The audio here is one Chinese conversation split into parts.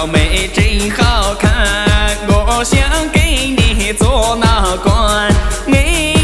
小妹真好看，我想给你做老公。 你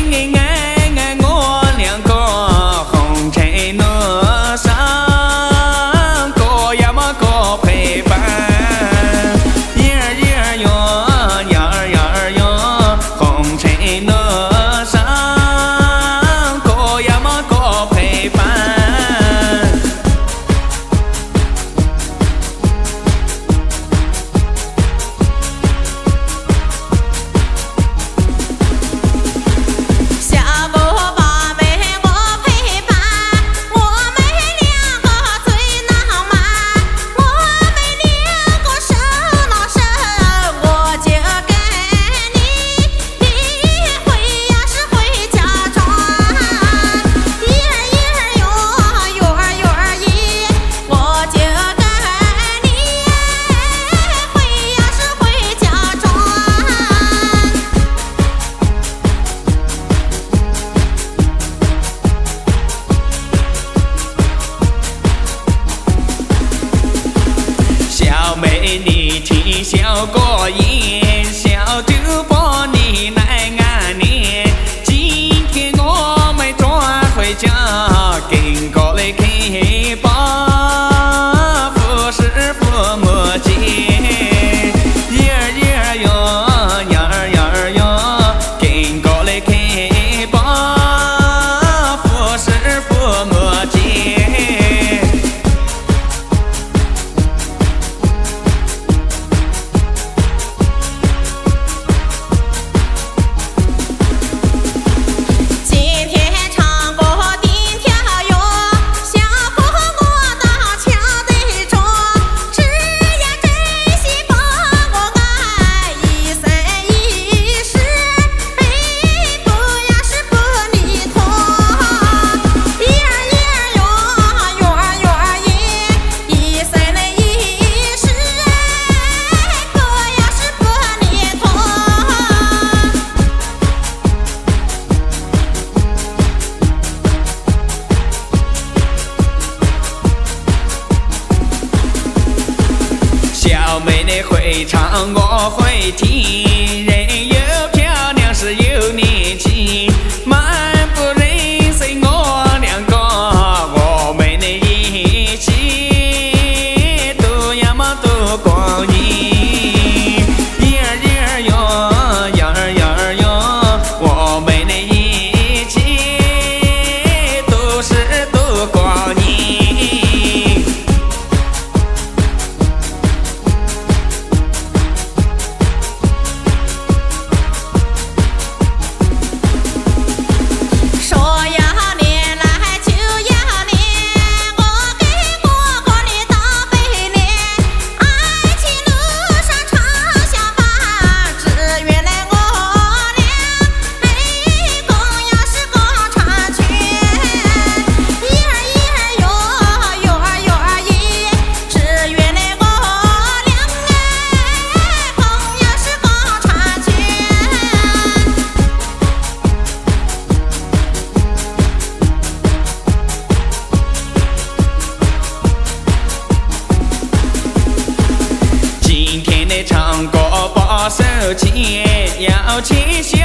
啼笑过眼，小酒把你来安眠。今天我们转回家，跟哥来看吧，不是父母亲。咿儿咿儿哟，呀儿呀儿哟，跟哥来看吧，不是父母亲。 小妹你会唱，我会听，人又漂亮是又年轻，满不认识我两个，我们的一起度呀么度光阴。咿儿咿儿哟，呀儿呀儿哟，我们的一起度是度光阴。 今天的唱歌把手牵，要牵手。